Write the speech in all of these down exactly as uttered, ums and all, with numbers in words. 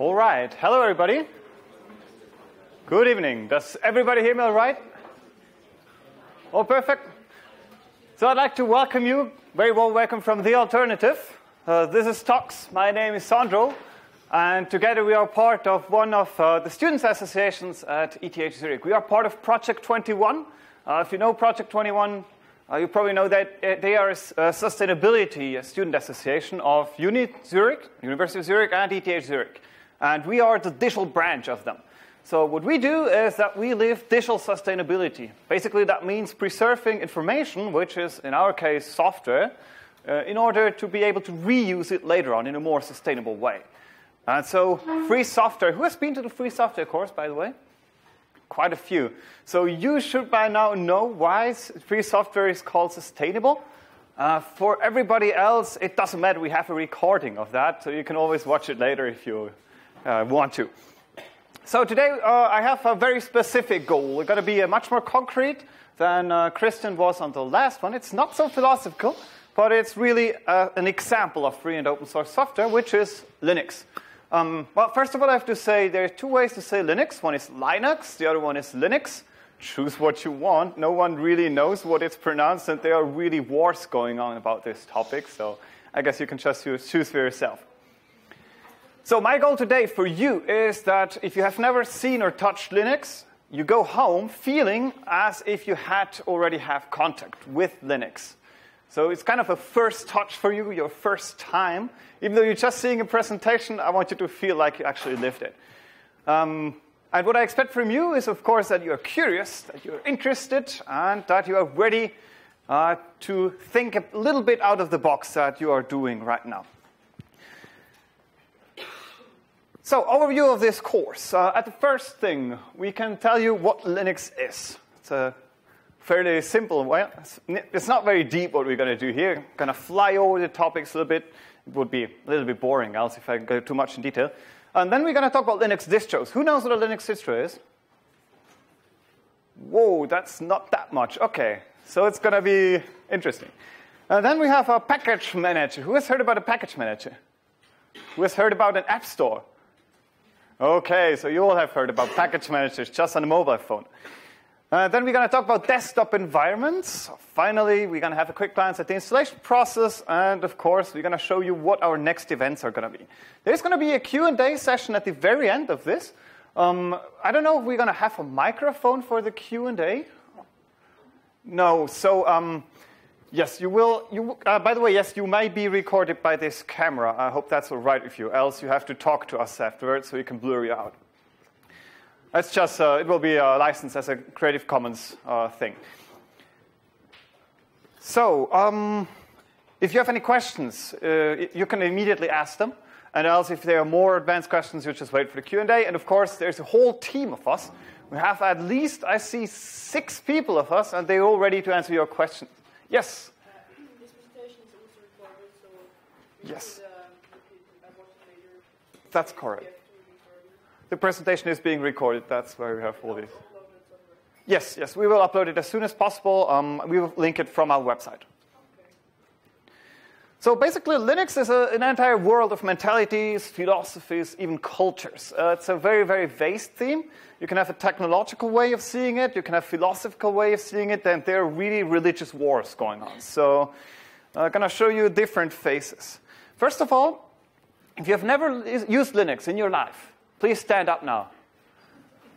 All right. Hello, everybody. Good evening. Does everybody hear me all right? Oh, perfect. So I'd like to welcome you. Very warm welcome from The Alternative. Uh, this is Talks. My name is Sandro. And together we are part of one of uh, the students' associations at E T H Zurich. We are part of Project twenty-one. Uh, if you know Project twenty-one, uh, you probably know that they are a sustainability a student association of Uni Zurich, University of Zurich, and E T H Zurich. And we are the digital branch of them. So what we do is that we live digital sustainability. Basically, that means preserving information, which is, in our case, software, uh, in order to be able to reuse it later on in a more sustainable way. And so free software. Who has been to the free software course, by the way? Quite a few. So you should by now know why free software is called sustainable. Uh, for everybody else, it doesn't matter. We have a recording of that, so you can always watch it later if you uh, want to. So today, uh, I have a very specific goal. It's got to be uh, much more concrete than uh, Christian was on the last one. It's not so philosophical, but it's really uh, an example of free and open source software, which is Linux. Um, well, first of all, I have to say there are two ways to say Linux. One is Linux, the other one is Linux. Choose what you want. No one really knows what it's pronounced, and there are really wars going on about this topic. So I guess you can just choose for yourself. So my goal today for you is that if you have never seen or touched Linux, you go home feeling as if you had already have contact with Linux. So it's kind of a first touch for you, your first time. Even though you're just seeing a presentation, I want you to feel like you actually lived it. Um, and what I expect from you is, of course, that you're curious, that you're interested, and that you are ready uh, to think a little bit out of the box that you are doing right now. So overview of this course. Uh, at the first thing, we can tell you what Linux is. It's a fairly simple. Well, it's not very deep what we're going to do here. I'm going to fly over the topics a little bit. It would be a little bit boring else if I go too much in detail. And then we're going to talk about Linux distros. Who knows what a Linux distro is? Whoa, that's not that much. OK, so it's going to be interesting. And then we have a package manager. Who has heard about a package manager? Who has heard about an app store? OK, so you all have heard about package managers just on a mobile phone. Uh, then we're going to talk about desktop environments. Finally, we're going to have a quick glance at the installation process. And, of course, we're going to show you what our next events are going to be. There's going to be a Q and A session at the very end of this. Um, I don't know if we're going to have a microphone for the Q and A. No. So, um, yes, you will. You, uh, by the way, yes, you may be recorded by this camera. I hope that's all right with you. Else you have to talk to us afterwards so we can blur you out. It's just, uh, it will be uh, licensed as a Creative Commons uh, thing. So um, if you have any questions, uh, you can immediately ask them. And else, if there are more advanced questions, you just wait for the Q and A. And of course, there's a whole team of us. We have at least, I see, six people of us, and they're all ready to answer your questions. Yes? Uh, this presentation is also recorded, so we yes. Could, uh, we could later. That's correct. The presentation is being recorded. That's why we have all this. Yes, yes, we will upload it as soon as possible. Um, we will link it from our website. Okay. So basically, Linux is a, an entire world of mentalities, philosophies, even cultures. Uh, it's a very, very vast theme. You can have a technological way of seeing it. You can have a philosophical way of seeing it. And there are really religious wars going on. So I'm uh, going to show you different faces. First of all, if you have never used Linux in your life, please stand up now.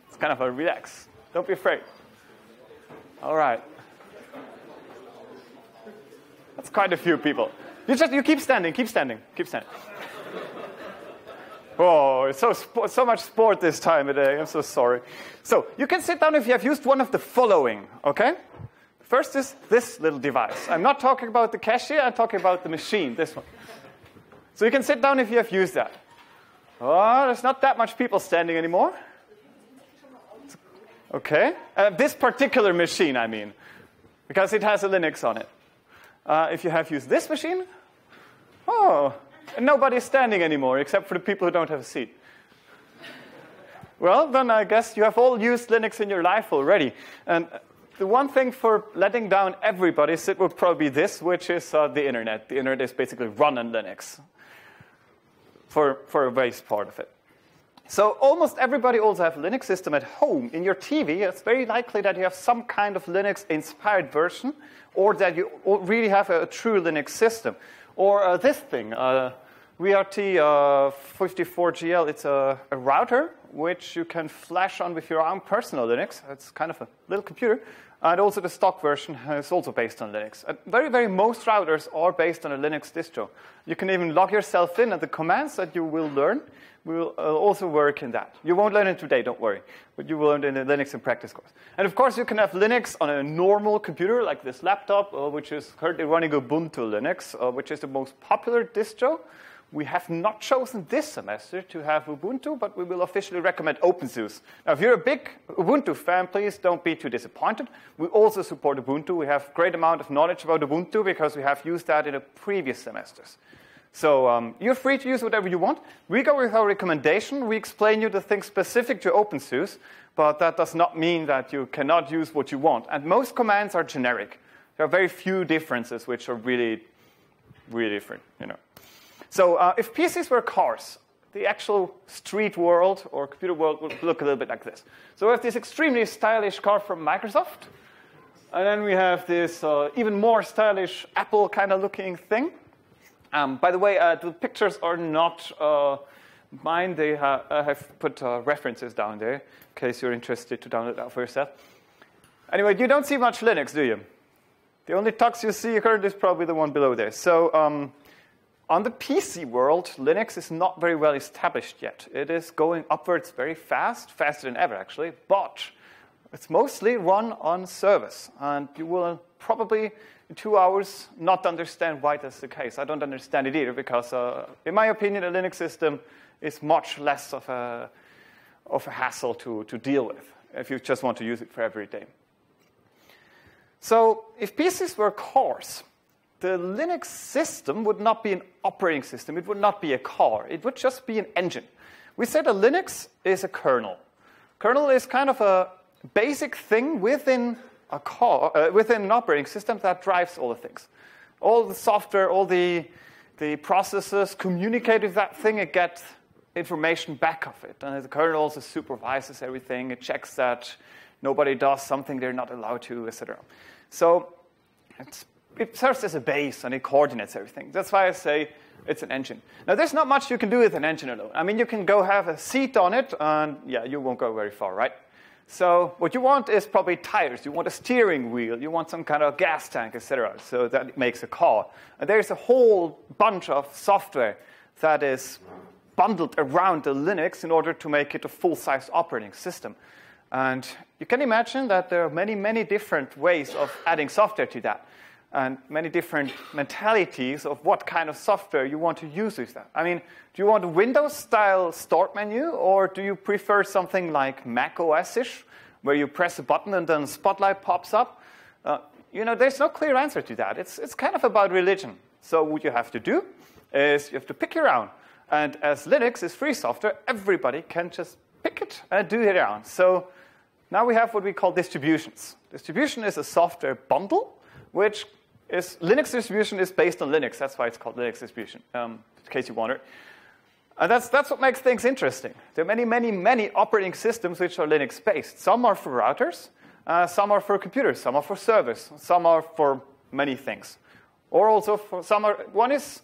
It's kind of a relax. Don't be afraid. All right. That's quite a few people. You just you keep standing, keep standing, keep standing. Oh, it's so so much sport this time of day. I'm so sorry. So you can sit down if you have used one of the following. Okay. First is this little device. I'm not talking about the cashier. I'm talking about the machine. This one. So you can sit down if you have used that. Oh, there's not that much people standing anymore. OK. Uh, this particular machine, I mean, because it has a Linux on it. Uh, if you have used this machine, oh, and nobody's standing anymore, except for the people who don't have a seat. Well, then I guess you have all used Linux in your life already. And the one thing for letting down everybody is it would probably be this, which is uh, the Internet. The Internet is basically run on Linux. For, for a base part of it. So almost everybody also have a Linux system at home. In your T V, it's very likely that you have some kind of Linux-inspired version, or that you really have a, a true Linux system. Or uh, this thing, uh, W R T fifty-four G L, it's a, a router which you can flash on with your own personal Linux. It's kind of a little computer. And also the stock version is also based on Linux. Uh, very, very most routers are based on a Linux distro. You can even log yourself in, and the commands that you will learn will uh, also work in that. You won't learn it today, don't worry. But you will learn it in the Linux in practice course. And of course, you can have Linux on a normal computer, like this laptop, uh, which is currently running Ubuntu Linux, uh, which is the most popular distro. We have not chosen this semester to have Ubuntu, but we will officially recommend OpenSUSE. Now, if you're a big Ubuntu fan, please don't be too disappointed. We also support Ubuntu. We have a great amount of knowledge about Ubuntu because we have used that in the previous semesters. So um, you're free to use whatever you want. We go with our recommendation. We explain you the things specific to OpenSUSE, but that does not mean that you cannot use what you want. And most commands are generic. There are very few differences which are really, really different, you know. So uh, if P Cs were cars, the actual street world or computer world would look a little bit like this. So we have this extremely stylish car from Microsoft. And then we have this uh, even more stylish Apple kind of looking thing. Um, by the way, uh, the pictures are not uh, mine. They ha I have put uh, references down there in case you're interested to download that for yourself. Anyway, you don't see much Linux, do you? The only tux you see currently is probably the one below there. So. Um, On the P C world, Linux is not very well established yet. It is going upwards very fast, faster than ever, actually. But it's mostly run on service. And you will probably, in two hours, not understand why that's the case. I don't understand it either, because, uh, in my opinion, a Linux system is much less of a, of a hassle to, to deal with if you just want to use it for every day. So if P Cs were cars, the Linux system would not be an operating system. It would not be a car. It would just be an engine. We said a Linux is a kernel. Kernel is kind of a basic thing within a car, uh, within an operating system that drives all the things. All the software, all the, the processes communicate with that thing. It gets information back of it. And the kernel also supervises everything. It checks that nobody does something they're not allowed to, et cetera. So it's It serves as a base, and it coordinates everything. That's why I say it's an engine. Now, there's not much you can do with an engine alone. I mean, you can go have a seat on it, and yeah, you won't go very far, right? So what you want is probably tires. You want a steering wheel. You want some kind of gas tank, et cetera. So that it makes a car. And there's a whole bunch of software that is bundled around the Linux in order to make it a full-size operating system. And you can imagine that there are many, many different ways of adding software to that, and many different mentalities of what kind of software you want to use with that. I mean, do you want a Windows-style start menu, or do you prefer something like Mac O S-ish, where you press a button and then Spotlight pops up? Uh, you know, there's no clear answer to that. It's, it's kind of about religion. So what you have to do is you have to pick your own. And as Linux is free software, everybody can just pick it and do their own. So now we have what we call distributions. Distribution is a software bundle, which is Linux distribution is based on Linux. That's why it's called Linux distribution, um, in case you wondered. And that's, that's what makes things interesting. There are many, many, many operating systems which are Linux-based. Some are for routers. Uh, some are for computers. Some are for servers. Some are for many things. Or also for some are, one is,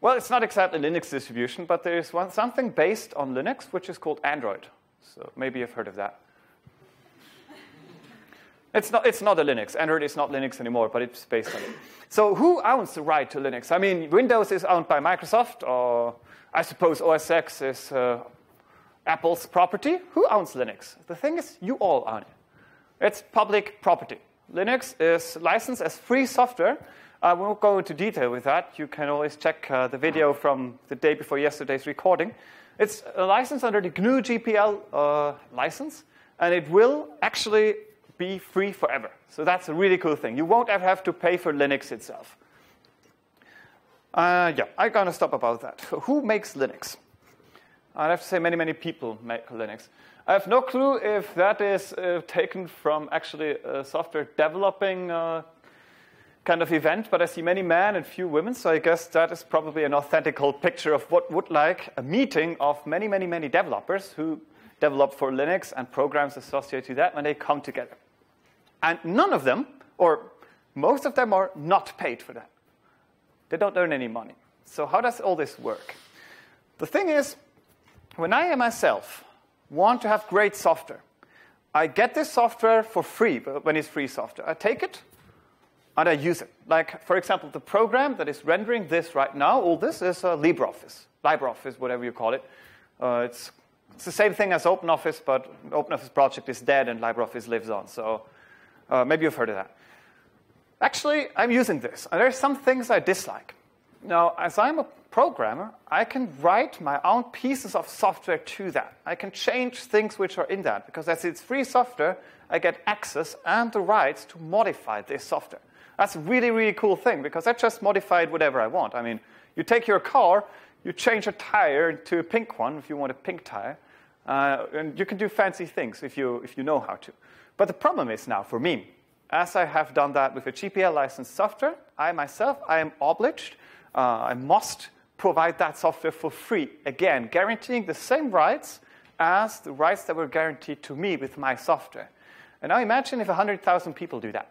well, it's not exactly Linux distribution, but there is one, something based on Linux, which is called Android. So maybe you've heard of that. It's not, it's not a Linux. Android is not Linux anymore, but it's based on it. So who owns the right to Linux? I mean, Windows is owned by Microsoft, or I suppose O S X is uh, Apple's property. Who owns Linux? The thing is, you all own it. It's public property. Linux is licensed as free software. I won't go into detail with that. You can always check uh, the video from the day before yesterday's recording. It's a license under the G N U G P L uh, license, and it will actually be free forever. So that's a really cool thing. You won't ever have to pay for Linux itself. Uh, yeah, I'm going to stop about that. So who makes Linux? I'd have to say many, many people make Linux. I have no clue if that is uh, taken from actually a software developing uh, kind of event, but I see many men and few women, so I guess that is probably an authentical picture of what would like a meeting of many, many, many developers who develop for Linux and programs associated to that when they come together. And none of them, or most of them, are not paid for that. They don't earn any money. So how does all this work? The thing is, when I myself want to have great software, I get this software for free, when it's free software. I take it, and I use it. Like, for example, the program that is rendering this right now, all this is uh, LibreOffice, LibreOffice, whatever you call it. Uh, it's, it's the same thing as OpenOffice, but OpenOffice project is dead, and LibreOffice lives on. So uh, maybe you've heard of that. Actually, I'm using this, and there are some things I dislike. Now, as I'm a programmer, I can write my own pieces of software to that. I can change things which are in that, because as it's free software, I get access and the rights to modify this software. That's a really, really cool thing, because I just modified whatever I want. I mean, you take your car, you change a tire to a pink one if you want a pink tire, uh, and you can do fancy things if you, if you know how to. But the problem is now, for me, as I have done that with a G P L licensed software, I myself, I am obliged, uh, I must provide that software for free, again, guaranteeing the same rights as the rights that were guaranteed to me with my software. And now imagine if one hundred thousand people do that.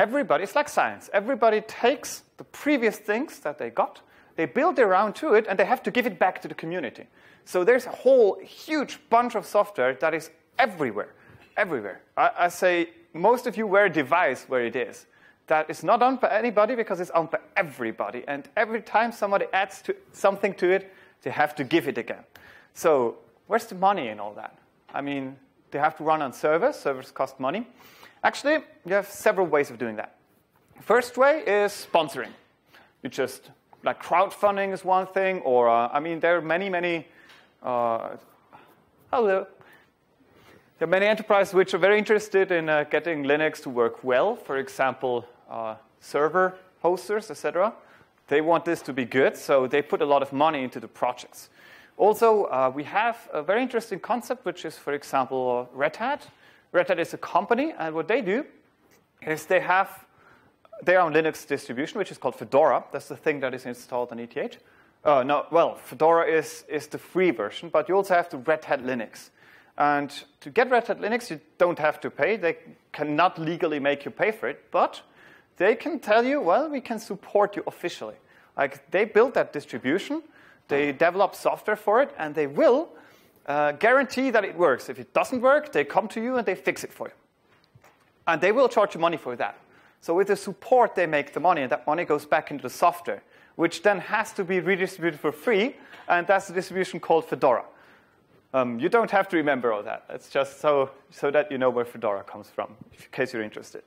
Everybody, it's like science, everybody takes the previous things that they got, they build their own to it, and they have to give it back to the community. So there's a whole huge bunch of software that is everywhere, everywhere. I, I say most of you wear a device where it is. That is not owned by anybody because it's owned by everybody. And every time somebody adds to something to it, they have to give it again. So where's the money in all that? I mean, they have to run on servers. Servers cost money. Actually, you have several ways of doing that. First way is sponsoring. You just, like crowdfunding is one thing, or, uh, I mean, there are many, many, uh, hello. There are many enterprises which are very interested in uh, getting Linux to work well. For example, Uh, server hosters, et cetera. They want this to be good, so they put a lot of money into the projects. Also, uh, we have a very interesting concept, which is, for example, Red Hat. Red Hat is a company, and what they do is they have their own Linux distribution, which is called Fedora. That's the thing that is installed on E T H. Uh, no, well, Fedora is, is the free version, but you also have the Red Hat Linux. And to get Red Hat Linux, you don't have to pay. They cannot legally make you pay for it, but they can tell you, well, we can support you officially. Like, they build that distribution, they develop software for it, and they will uh, guarantee that it works. If it doesn't work, they come to you and they fix it for you. And they will charge you money for that. So with the support, they make the money, and that money goes back into the software, which then has to be redistributed for free, and that's the distribution called Fedora. Um, you don't have to remember all that. It's just so, so that you know where Fedora comes from, in case you're interested.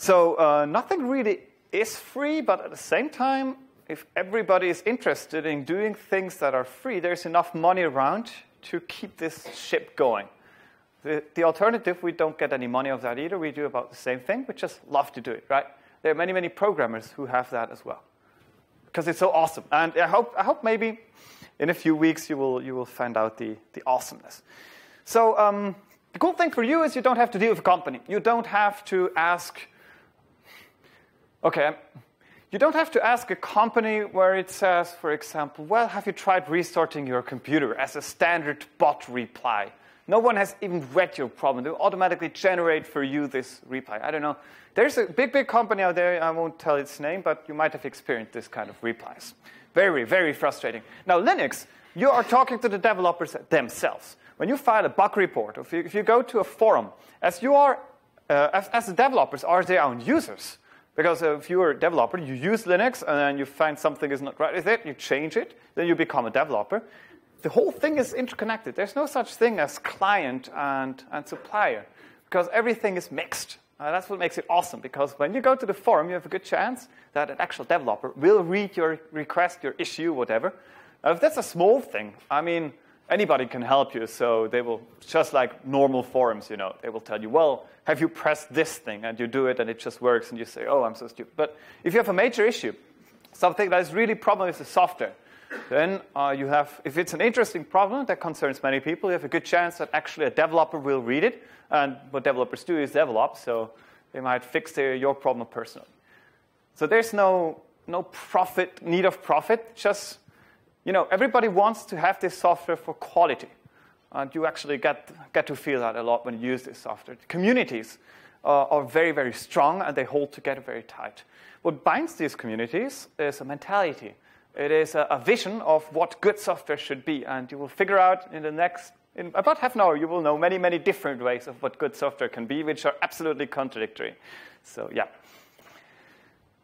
So uh, nothing really is free, but at the same time, if everybody is interested in doing things that are free, there's enough money around to keep this ship going. The, the alternative, we don't get any money of that either. We do about the same thing. We just love to do it, right? There are many, many programmers who have that as well, because it's so awesome. And I hope, I hope maybe in a few weeks you will, you will find out the, the awesomeness. So um, the cool thing for you is you don't have to deal with a company. You don't have to ask... Okay, you don't have to ask a company where it says, for example, well, have you tried restarting your computer as a standard bot reply? No one has even read your problem. They will automatically generate for you this reply. I don't know. There's a big, big company out there. I won't tell its name, but you might have experienced this kind of replies. Very, very frustrating. Now, Linux, you are talking to the developers themselves. When you file a bug report, if you, if you go to a forum, as you are, uh, as, as the developers are their own users. Because if you're a developer, you use Linux, and then you find something is not right with it, you change it, then you become a developer. The whole thing is interconnected. There's no such thing as client and, and supplier, because everything is mixed. Uh, that's what makes it awesome, because when you go to the forum, you have a good chance that an actual developer will read your request, your issue, whatever. Now, if that's a small thing, I mean, anybody can help you, so they will, just like normal forums, you know, they will tell you, well, have you pressed this thing? And you do it, and it just works, and you say, oh, I'm so stupid. But if you have a major issue, something that is really a problem with the software, then uh, you have, if it's an interesting problem that concerns many people, you have a good chance that actually a developer will read it. And what developers do is develop, so they might fix their, your problem personally. So there's no no profit need of profit. Just you know, everybody wants to have this software for quality. And you actually get, get to feel that a lot when you use this software. The communities uh, are very, very strong, and they hold together very tight. What binds these communities is a mentality. It is a, a vision of what good software should be. And you will figure out in the next, in about half an hour, you will know many, many different ways of what good software can be, which are absolutely contradictory. So yeah.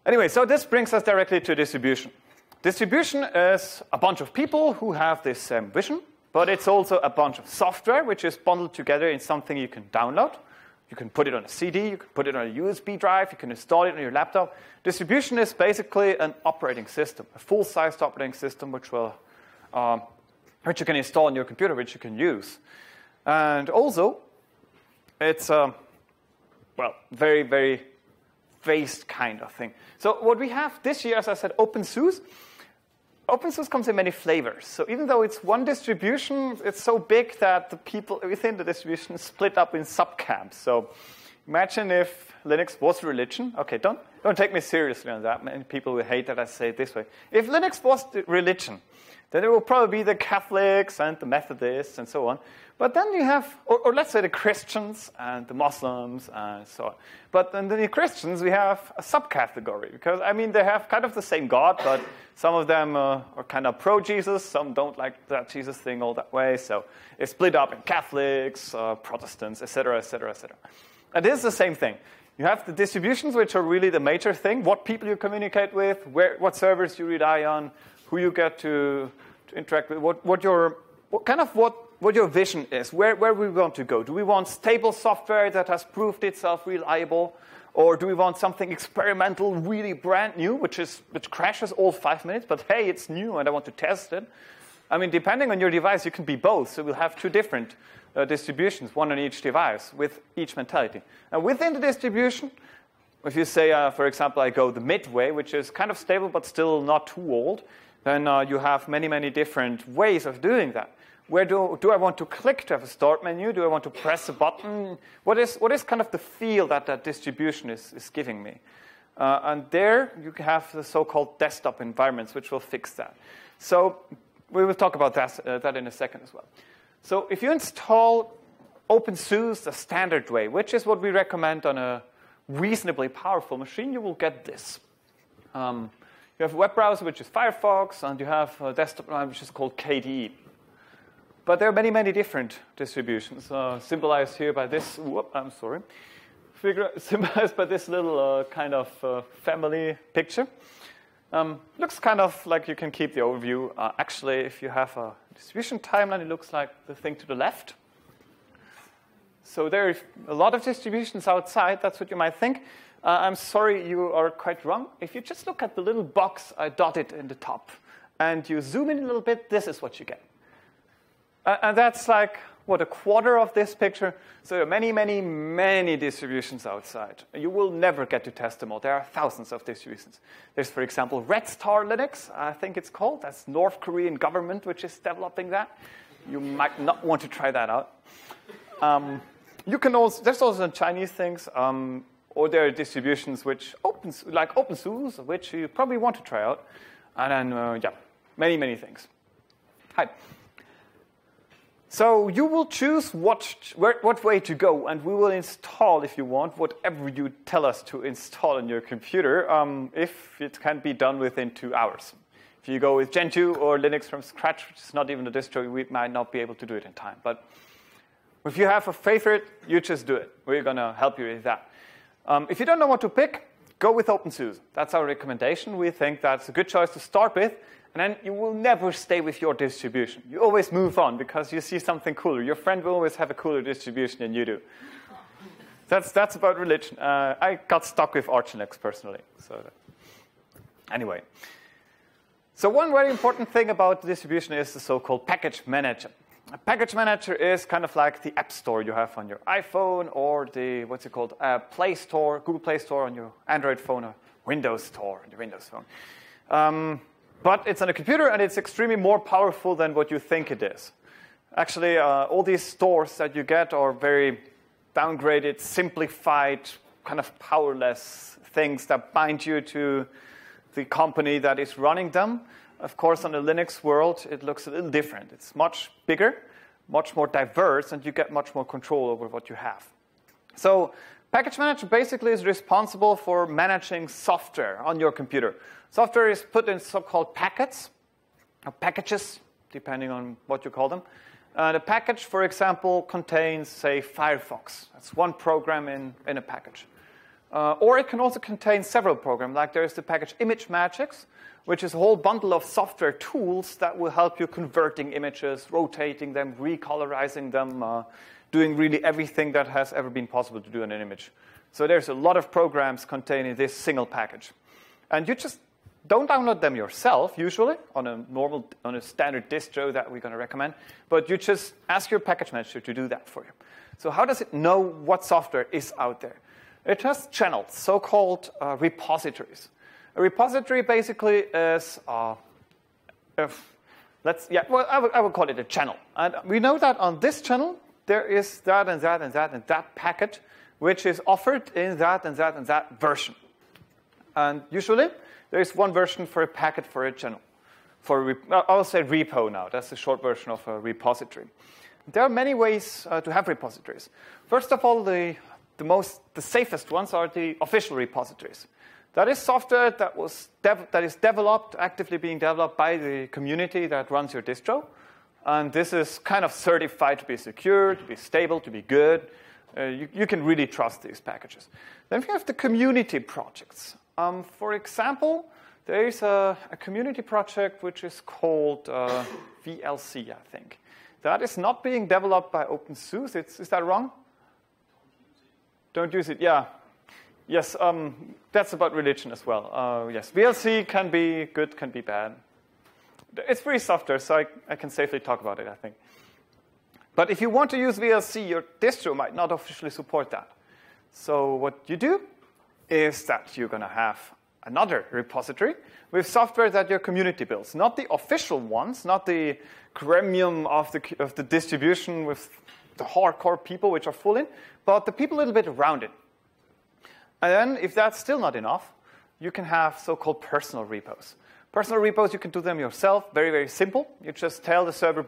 Anyway, so this brings us directly to distribution. Distribution is a bunch of people who have this same vision. But it's also a bunch of software which is bundled together in something you can download. You can put it on a C D, you can put it on a U S B drive, you can install it on your laptop. Distribution is basically an operating system, a full-sized operating system which, will, um, which you can install on your computer, which you can use. And also, it's a um, well, very, very vast kind of thing. So what we have this year, as I said, OpenSUSE. OpenSUSE comes in many flavors. So even though it's one distribution, it's so big that the people within the distribution split up in subcamps. So imagine if Linux was a religion. OK, don't, don't take me seriously on that. Many people will hate that I say it this way. If Linux was a religion, then there will probably be the Catholics and the Methodists and so on. But then you have, or, or let's say the Christians and the Muslims and so on. But then the Christians, we have a subcategory. Because, I mean, they have kind of the same God, but some of them uh, are kind of pro-Jesus. Some don't like that Jesus thing all that way. So it's split up in Catholics, uh, Protestants, et cetera, et cetera, et cetera. And this is the same thing. You have the distributions, which are really the major thing, what people you communicate with, where, what servers you rely on, who you get to, to interact with, what, what your, what kind of what what your vision is, where, where we want to go. Do we want stable software that has proved itself reliable? Or do we want something experimental, really brand new, which, is, which crashes all five minutes, but hey, it's new and I want to test it? I mean, depending on your device, you can be both. So we'll have two different uh, distributions, one on each device, with each mentality. And within the distribution, if you say, uh, for example, I go the midway, which is kind of stable but still not too old, then uh, you have many, many different ways of doing that. Where do, do I want to click to have a start menu? Do I want to press a button? What is, what is kind of the feel that that distribution is, is giving me? Uh, and there you have the so-called desktop environments, which will fix that. So we will talk about that, uh, that in a second as well. So if you install OpenSUSE the standard way, which is what we recommend on a reasonably powerful machine, you will get this. Um, you have a web browser, which is Firefox, and you have a desktop environment, which is called K D E. But there are many, many different distributions, uh, symbolized here by this. Whoop, I'm sorry, figure, symbolized by this little uh, kind of uh, family picture. Um, looks kind of like you can keep the overview. Uh, actually, if you have a distribution timeline, it looks like the thing to the left. So there are a lot of distributions outside. That's what you might think. Uh, I'm sorry, you are quite wrong. If you just look at the little box I dotted in the top, and you zoom in a little bit, this is what you get. And that's like, what, a quarter of this picture? So there are many, many, many distributions outside. You will never get to test them all. There are thousands of distributions. There's, for example, Red Star Linux, I think it's called. That's North Korean government which is developing that. You might not want to try that out. Um, you can also, there's also Chinese things, um, or there are distributions which opens, like OpenSUSE, which you probably want to try out. And then, uh, yeah, many, many things. Hi. So you will choose what, what way to go, and we will install, if you want, whatever you tell us to install on your computer, um, if it can be done within two hours. If you go with Gentoo or Linux from scratch, which is not even a distro, we might not be able to do it in time. But if you have a favorite, you just do it. We're going to help you with that. Um, if you don't know what to pick, go with OpenSUSE. That's our recommendation. We think that's a good choice to start with. And then you will never stay with your distribution. You always move on because you see something cooler. Your friend will always have a cooler distribution than you do. That's, that's about religion. Uh, I got stuck with Arch Linux personally. So anyway. So one very important thing about distribution is the so-called package manager. A package manager is kind of like the app store you have on your iPhone or the, what's it called, uh, Play Store, Google Play Store on your Android phone or Windows Store on your Windows phone. Um, But it's on a computer, and it's extremely more powerful than what you think it is. Actually, uh, all these stores that you get are very downgraded, simplified kind of powerless things that bind you to the company that is running them. Of course, on the Linux world, it looks a little different. It's much bigger, much more diverse, and you get much more control over what you have. So package manager basically is responsible for managing software on your computer. Software is put in so-called packets, or packages, depending on what you call them. Uh, the package, for example, contains, say, Firefox. That's one program in, in a package. Uh, or it can also contain several programs, like there is the package ImageMagick, which is a whole bundle of software tools that will help you converting images, rotating them, recolorizing them, uh, doing really everything that has ever been possible to do in an image. So there's a lot of programs contained in this single package. And you just don't download them yourself, usually, on a normal, on a standard distro that we're going to recommend. But you just ask your package manager to do that for you. So how does it know what software is out there? It has channels, so-called uh, repositories. A repository basically is, uh, if, let's, yeah, well, I would, I would call it a channel. And we know that on this channel, there is that and that and that and that packet, which is offered in that and that and that version. And usually, there is one version for a packet for a channel. For a, I'll say repo now. That's the short version of a repository. There are many ways uh, to have repositories. First of all, the The, most, the safest ones are the official repositories. That is software that, was dev that is developed, actively being developed by the community that runs your distro. And this is kind of certified to be secure, to be stable, to be good. Uh, you, you can really trust these packages. Then we have the community projects. Um, for example, there is a, a community project which is called uh, V L C, I think. That is not being developed by OpenSUSE. It's, is that wrong? Don't use it, yeah. Yes, um, that's about religion as well. Uh, yes, V L C can be good, can be bad. It's free software, so I, I can safely talk about it, I think. But if you want to use V L C, your distro might not officially support that. So what you do is that you're going to have another repository with software that your community builds. Not the official ones, not the gremium of the, of the distribution with the hardcore people which are full in, but the people a little bit around it. And then, if that's still not enough, you can have so-called personal repos. Personal repos, you can do them yourself, very, very simple. You just tell the server,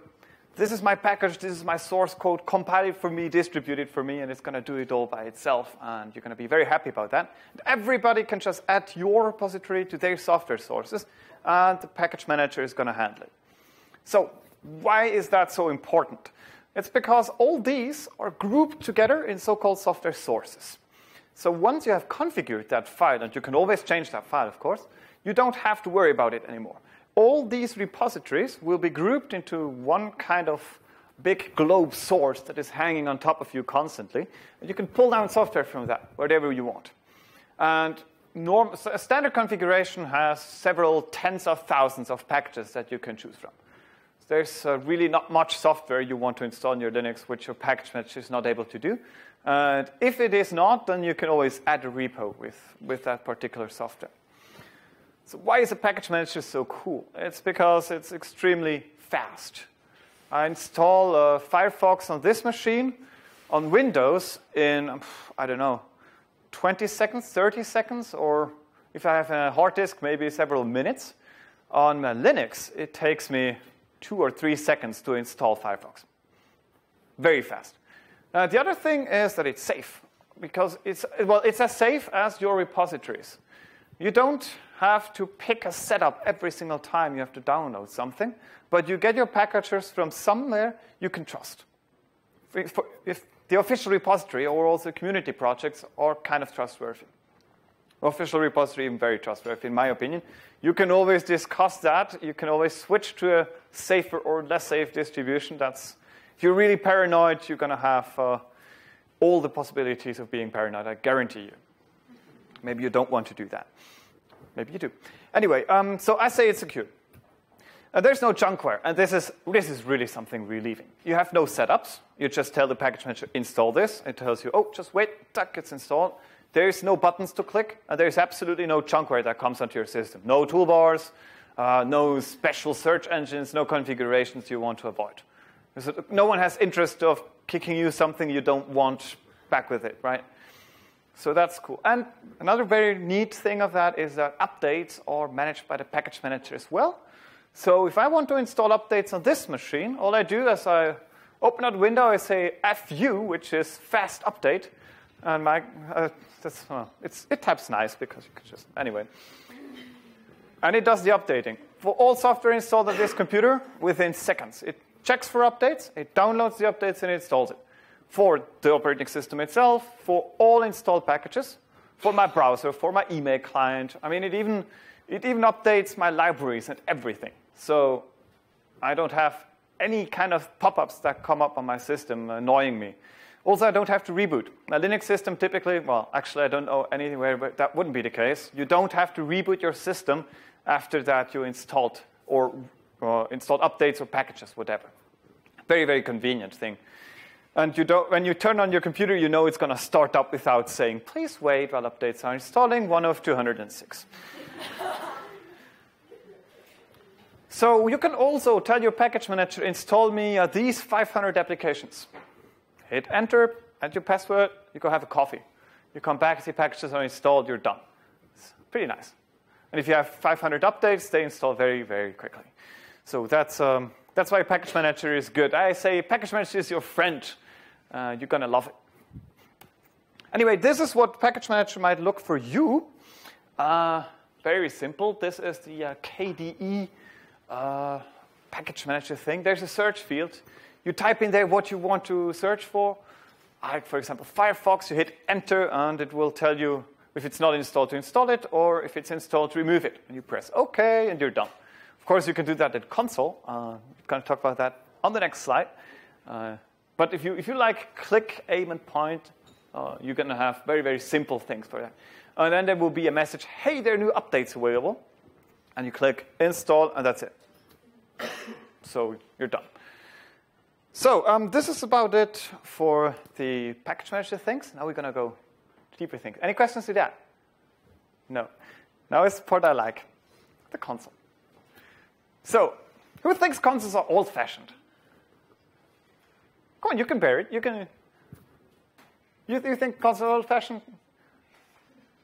this is my package, this is my source code, compile it for me, distribute it for me, and it's going to do it all by itself, and you're going to be very happy about that. And everybody can just add your repository to their software sources, and the package manager is going to handle it. So why is that so important? It's because all these are grouped together in so-called software sources. So once you have configured that file, and you can always change that file, of course, you don't have to worry about it anymore. All these repositories will be grouped into one kind of big globe source that is hanging on top of you constantly. And you can pull down software from that, whatever you want. And norm, so a standard configuration has several tens of thousands of packages that you can choose from. There's uh, really not much software you want to install in your Linux which your package manager is not able to do. And if it is not, then you can always add a repo with, with that particular software. So why is a package manager so cool? It's because it's extremely fast. I install uh, Firefox on this machine, on Windows, in, I don't know, twenty seconds, thirty seconds, or if I have a hard disk, maybe several minutes. On my Linux, it takes me two or three seconds to install Firefox. Very fast. Uh, the other thing is that it's safe, because it's, well, it's as safe as your repositories. You don't have to pick a setup every single time you have to download something, but you get your packages from somewhere you can trust. If, if the official repository or also community projects are kind of trustworthy. Official repository is very trustworthy, in my opinion. You can always discuss that. You can always switch to a safer or less safe distribution. That's, if you're really paranoid, you're going to have uh, all the possibilities of being paranoid, I guarantee you. Maybe you don't want to do that. Maybe you do. Anyway, um, so I say it's secure. Uh, there's no junkware, and this is, this is really something relieving. You have no setups. You just tell the package manager, install this. It tells you, oh, just wait, tuck, it's installed. There's no buttons to click, and there's absolutely no junkware that comes onto your system. No toolbars, uh, no special search engines, no configurations you want to avoid. So no one has interest of kicking you something you don't want back with it, right? So that's cool. And another very neat thing of that is that updates are managed by the package manager as well. So if I want to install updates on this machine, all I do is I open that window, I say F U, which is fast update. And my, uh, that's, uh, it's, it types nice because you can just, anyway. And it does the updating. For all software installed on this computer, within seconds. It checks for updates, it downloads the updates, and it installs it. For the operating system itself, for all installed packages, for my browser, for my email client. I mean, it even, it even updates my libraries and everything. So I don't have any kind of pop-ups that come up on my system annoying me. Also, I don't have to reboot. My Linux system typically, well, actually, I don't know anywhere where that wouldn't be the case. You don't have to reboot your system after that you installed or uh, installed updates or packages, whatever. Very, very convenient thing. And you don't, when you turn on your computer, you know it's going to start up without saying, please wait while updates are installing, one of two hundred six. So you can also tell your package manager, install me uh, these five hundred applications. Hit enter, enter your password, you go have a coffee. You come back, see packages are installed, you're done. It's pretty nice. And if you have five hundred updates, they install very, very quickly. So that's, um, that's why package manager is good. I say package manager is your friend. Uh, you're going to love it. Anyway, this is what package manager might look for you. Uh, very simple. This is the uh, K D E uh, package manager thing. There's a search field. You type in there what you want to search for. Like, for example, Firefox. You hit enter, and it will tell you if it's not installed to install it, or if it's installed to remove it. And you press OK, and you're done. Of course, you can do that at console. Uh, we're going to talk about that on the next slide. Uh, But if you, if you like click, aim, and point, uh, you're going to have very, very simple things for that. And then there will be a message, hey, there are new updates available. And you click install, and that's it. So you're done. So um, this is about it for the package manager things. Now we're going to go to deeper things. Any questions to that? No. Now it's the part I like, the console. So who thinks consoles are old-fashioned? Come on, you can bear it. You can. You, you think consoles are old-fashioned?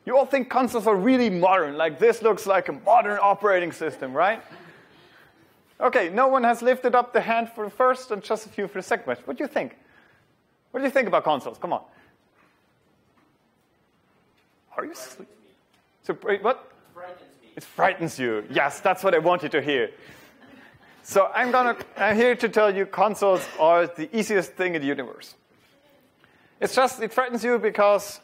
You all think consoles are really modern. Like this looks like a modern operating system, right? Okay, no one has lifted up the hand for first, and just a few for the second question. What do you think? What do you think about consoles? Come on. Are you asleep? So what? Frightens me. It frightens you. Yes, that's what I wanted to hear. So I'm gonna, I'm here to tell you consoles are the easiest thing in the universe. It's just, it frightens you because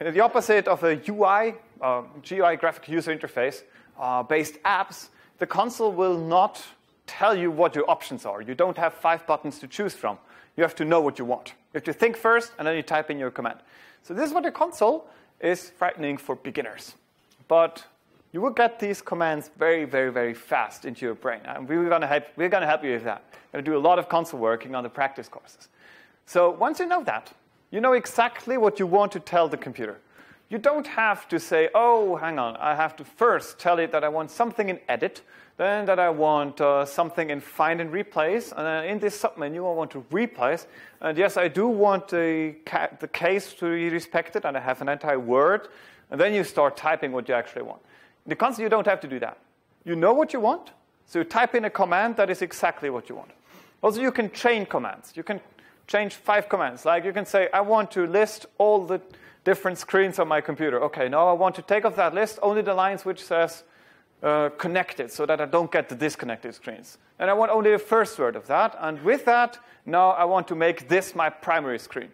the opposite of a U I, uh, G U I graphic user interface, uh, based apps, the console will not tell you what your options are. You don't have five buttons to choose from. You have to know what you want. You have to think first, and then you type in your command. So this is what a console is frightening for beginners. But you will get these commands very, very, very fast into your brain. And we're going to help, we're going to help you with that. We're going to do a lot of console working on the practice courses. So once you know that, you know exactly what you want to tell the computer. You don't have to say, oh, hang on, I have to first tell it that I want something in edit, then that I want uh, something in find and replace, and then in this submenu I want to replace. And yes, I do want the, ca the case to be respected, and I have an entire word. And then you start typing what you actually want. In the console, you don't have to do that. You know what you want, so you type in a command that is exactly what you want. Also, you can chain commands. You can change five commands. Like you can say, I want to list all the different screens on my computer. OK, now I want to take off that list only the lines which says uh, connected, so that I don't get the disconnected screens. And I want only the first word of that. And with that, now I want to make this my primary screen.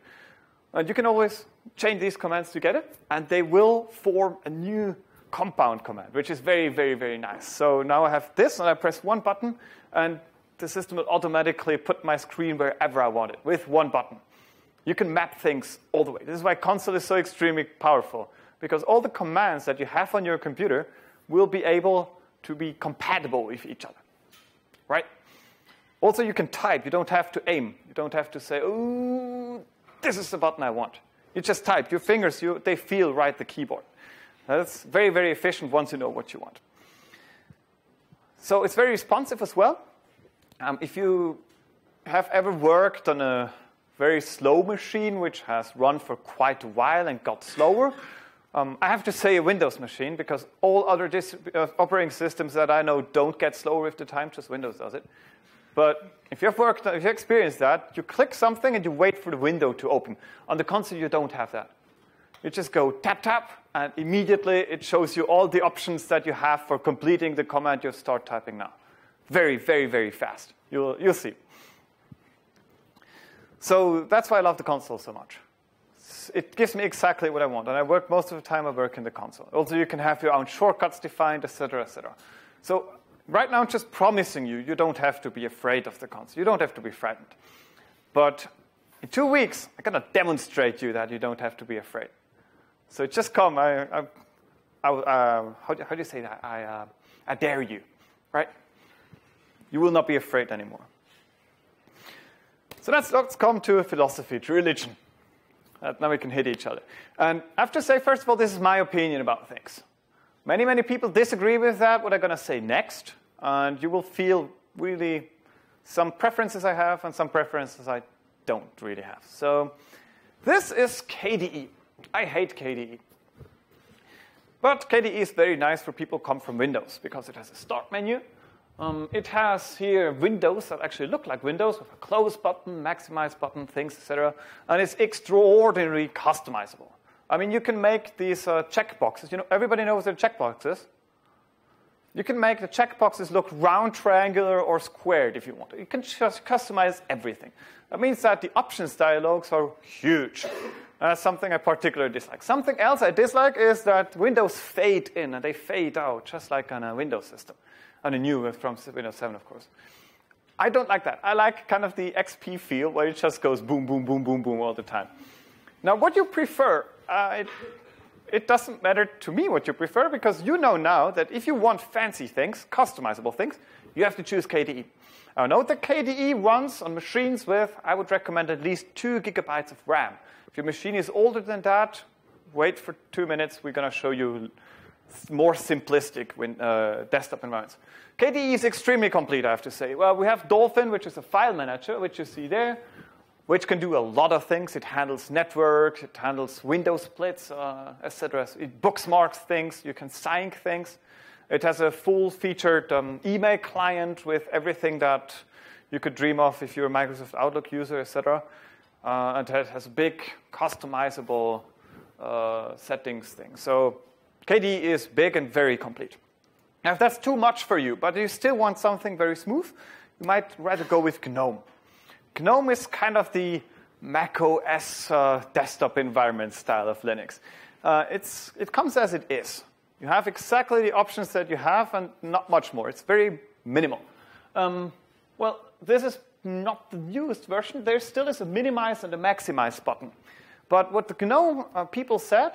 And you can always chain these commands together, and they will form a new compound command, which is very, very, very nice. So now I have this, and I press one button, and the system will automatically put my screen wherever I want it with one button. You can map things all the way. This is why console is so extremely powerful, because all the commands that you have on your computer will be able to be compatible with each other, right? Also, you can type. You don't have to aim. You don't have to say, oh, this is the button I want. You just type. Your fingers, you, they feel right the keyboard. That's very, very efficient once you know what you want. So it's very responsive as well. Um, if you have ever worked on a very slow machine, which has run for quite a while and got slower. Um, I have to say a Windows machine, because all other dis uh, operating systems that I know don't get slower with the time, just Windows does it. But if you've worked, if you experienced that, you click something and you wait for the window to open. On the console, you don't have that. You just go tap, tap, and immediately it shows you all the options that you have for completing the command you start typing now. Very, very, very fast. You'll, you'll see. So that's why I love the console so much. It gives me exactly what I want, and I work most of the time I work in the console. Also, you can have your own shortcuts defined, et cetera, et cetera. So right now I'm just promising you, you don't have to be afraid of the console. You don't have to be frightened. But in two weeks, I'm going to demonstrate you that you don't have to be afraid. So just come. I, I, I, uh, how, do, how do you say that? I, uh, I dare you, right? You will not be afraid anymore. So let's, let's come to philosophy, to religion. Uh, now we can hit each other. And I have to say, first of all, this is my opinion about things. Many, many people disagree with that, what I'm going to say next. And you will feel really some preferences I have and some preferences I don't really have. So this is K D E. I hate K D E. But K D E is very nice for people who come from Windows, because it has a start menu. Um, it has here windows that actually look like windows, with a close button, maximize button, things, et cetera. And it's extraordinarily customizable. I mean, you can make these uh, checkboxes. You know, everybody knows what a checkbox is. You can make the checkboxes look round, triangular, or squared if you want. You can just customize everything. That means that the options dialogues are huge. And that's something I particularly dislike. Something else I dislike is that windows fade in and they fade out, just like on a Windows system. And a new from Windows seven, of course. I don't like that. I like kind of the X P feel, where it just goes boom, boom, boom, boom, boom all the time. Now, what you prefer, uh, it, it doesn't matter to me what you prefer, because you know now that if you want fancy things, customizable things, you have to choose K D E. I know that K D E runs on machines with, I would recommend, at least two gigabytes of RAM. If your machine is older than that, wait for two minutes. We're going to show you more simplistic when, uh, desktop environments. K D E is extremely complete, I have to say. Well, we have Dolphin, which is a file manager, which you see there, which can do a lot of things. It handles network, it handles window splits, uh, et cetera. It bookmarks things. You can sync things. It has a full-featured um, email client with everything that you could dream of if you're a Microsoft Outlook user, et cetera. Uh, and it has big, customizable uh, settings thing. So K D E is big and very complete. Now, if that's too much for you, but you still want something very smooth, you might rather go with GNOME. GNOME is kind of the macOS uh, desktop environment style of Linux. Uh, it's, it comes as it is. You have exactly the options that you have and not much more. It's very minimal. Um, well, this is not the newest version. There still is a minimize and a maximize button. But what the GNOME uh, people said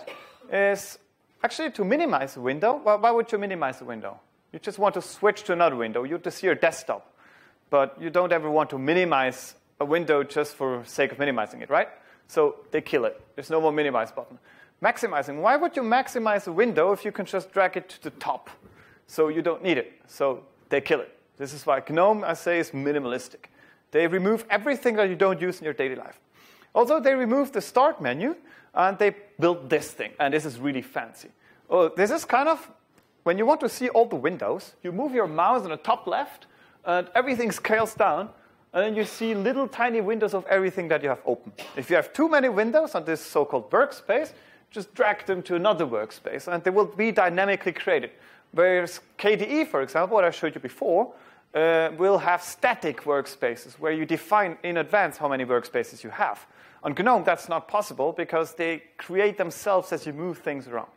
is, actually, to minimize a window, well, why would you minimize a window? You just want to switch to another window. You just see your desktop. But you don't ever want to minimize a window just for sake of minimizing it, right? So they kill it. There's no more minimize button. Maximizing. Why would you maximize a window if you can just drag it to the top? So you don't need it. So they kill it. This is why GNOME, I say, is minimalistic. They remove everything that you don't use in your daily life. Also, they removed the start menu, and they built this thing. And this is really fancy. Oh, this is kind of, when you want to see all the windows, you move your mouse on the top left, and everything scales down. And then you see little tiny windows of everything that you have open. If you have too many windows on this so-called workspace, just drag them to another workspace. And they will be dynamically created. Whereas K D E, for example, what I showed you before, uh, will have static workspaces, where you define in advance how many workspaces you have. On GNOME, that's not possible, because they create themselves as you move things around,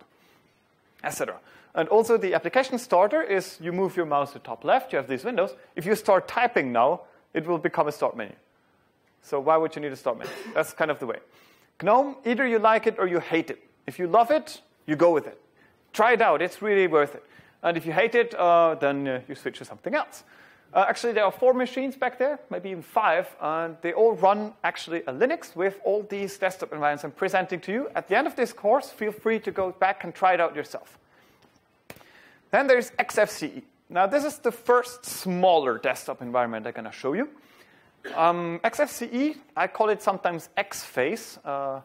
et cetera. And also, the application starter is you move your mouse to top left. You have these windows. If you start typing now, it will become a start menu. So why would you need a start menu? That's kind of the way. GNOME, either you like it or you hate it. If you love it, you go with it. Try it out. It's really worth it. And if you hate it, uh, then uh, you switch to something else. Uh, actually, there are four machines back there, maybe even five, and they all run actually a Linux with all these desktop environments I'm presenting to you. At the end of this course, feel free to go back and try it out yourself. Then there's X F C E. Now, this is the first smaller desktop environment I'm going to show you. Um, X F C E, I call it sometimes X-Face. Uh,